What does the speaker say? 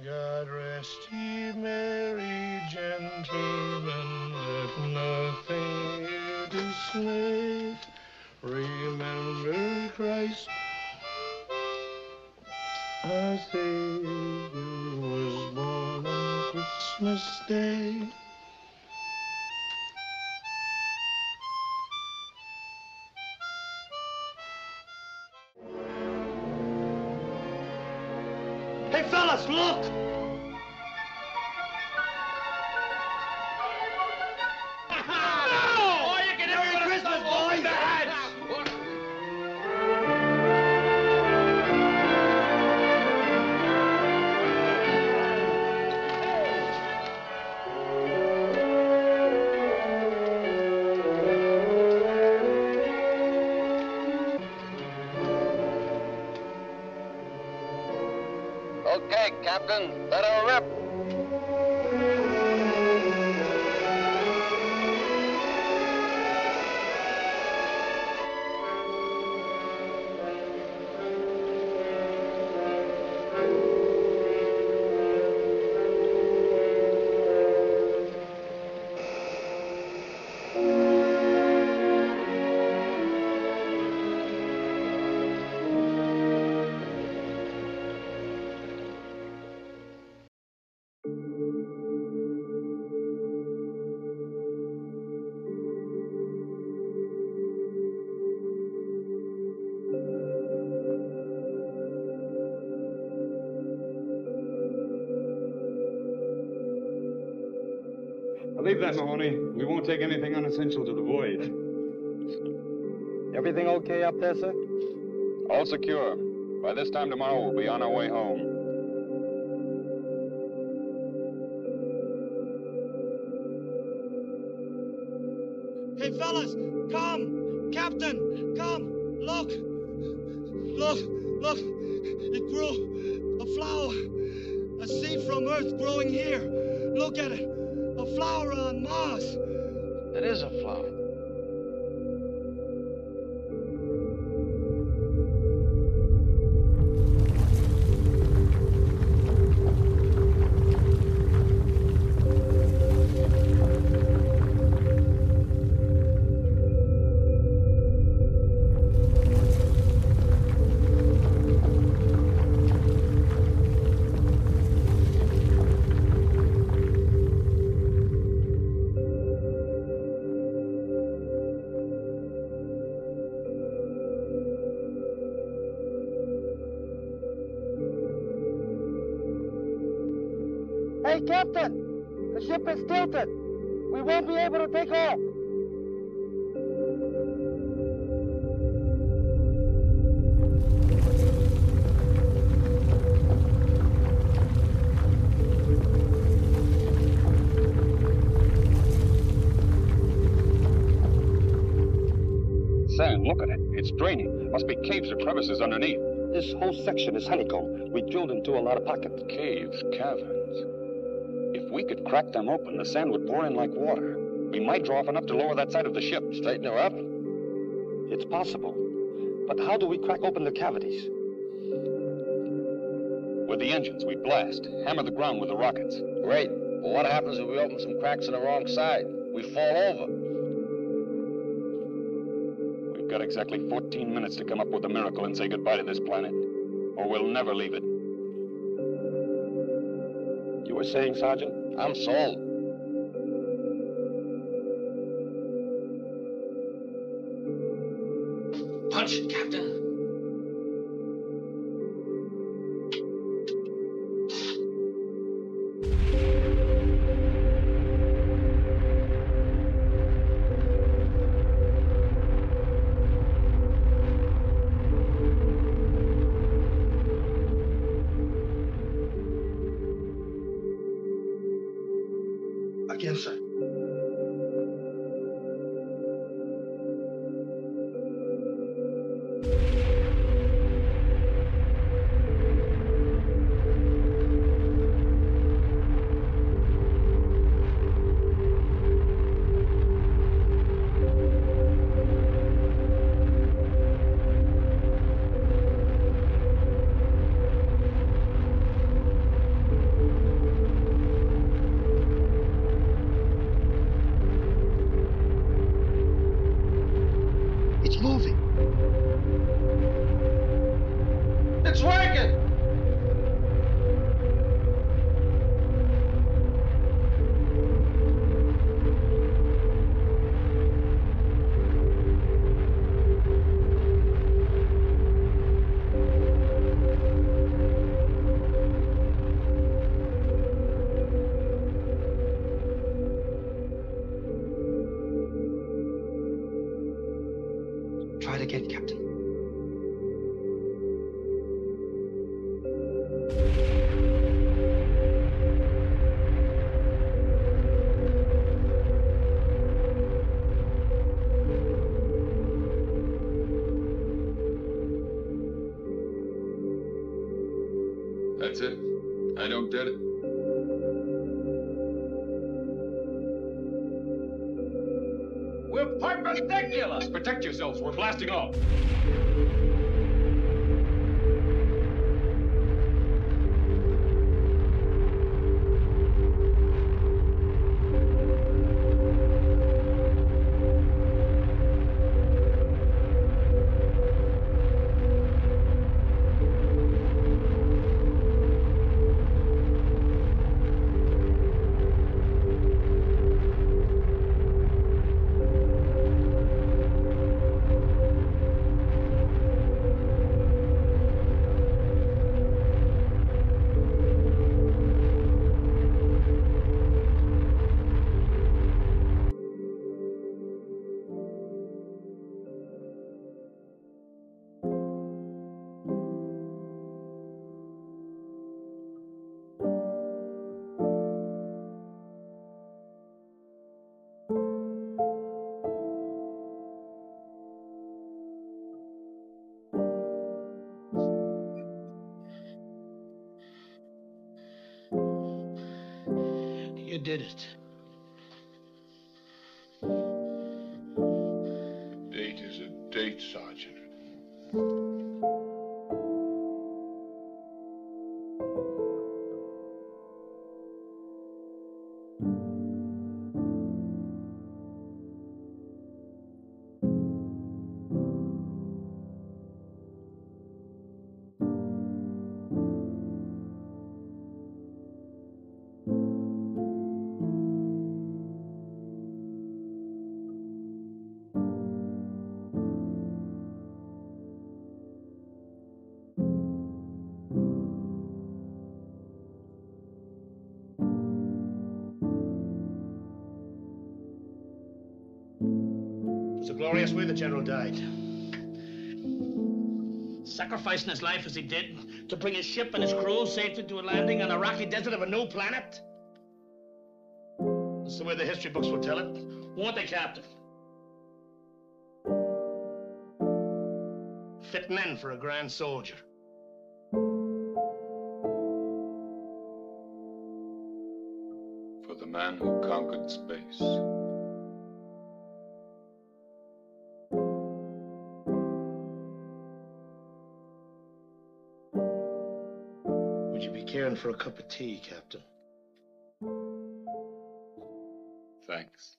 God rest ye merry gentlemen, let nothing you dismay. Remember Christ, our Savior, was born on Christmas Day. Hey, fellas, look! No! All you can do is Christmas, boys! Okay, Captain, let her rip. Leave that, Mahoney. We won't take anything unessential to the voyage. Everything okay up there, sir? All secure. By this time tomorrow, we'll be on our way home. Hey, fellas, come! Captain, come! Look! Look, look! It grew a flower. A seed from Earth growing here. Look at it. A flower on Mars. It is a flower. Hey, Captain! The ship is tilted! We won't be able to take off! Sam, look at it. It's draining. Must be caves or crevices underneath. This whole section is honeycomb. We drilled into a lot of pockets. Caves, caverns. If we could crack them open, the sand would pour in like water. We might draw off enough to lower that side of the ship. Straighten her up? It's possible. But how do we crack open the cavities? With the engines, we blast. Hammer the ground with the rockets. Great. But what happens if we open some cracks on the wrong side? We fall over. We've got exactly 14 minutes to come up with a miracle and say goodbye to this planet, or we'll never leave it. You were saying, Sergeant? I'm sold. Punch it, Captain. Again, sir. I don't get it. We're perpendicular! Protect yourselves, we're blasting off. You did it. Date is a date, Sergeant. Glorious way the general died. Sacrificing his life as he did to bring his ship and his crew safely to a landing on a rocky desert of a new planet. That's the way the history books will tell it. Weren't they, Captain? Fit men for a grand soldier. For the man who conquered space. For a cup of tea, Captain. Thanks.